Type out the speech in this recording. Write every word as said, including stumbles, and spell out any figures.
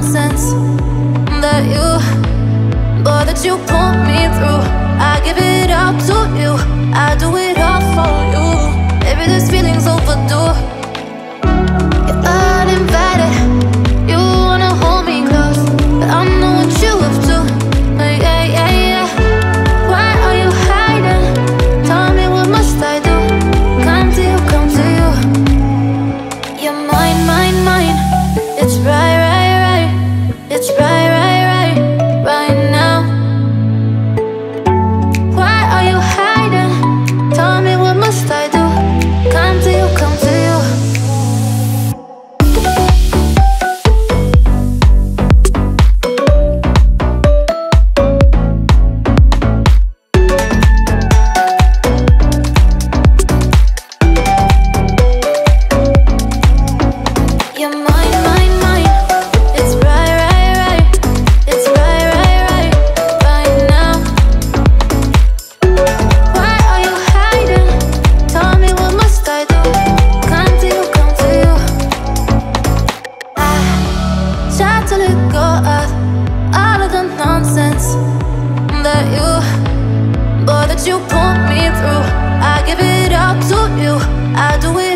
nonsense that you, boy, that you pull me through. I give it all to you, I do it all for you. Maybe this feeling's overdue. You're uninvited, you wanna hold me close, but I know what you have to. Yeah, yeah, yeah. Why are you hiding? Tell me what must I do? Come to you, come to you. You're mine, mine, mine. It's right, right, right. It's right, right, right, right now. Why are you hiding? Tell me what must I do? Come to you, come to you. You pull me through, I give it all to you, I do it.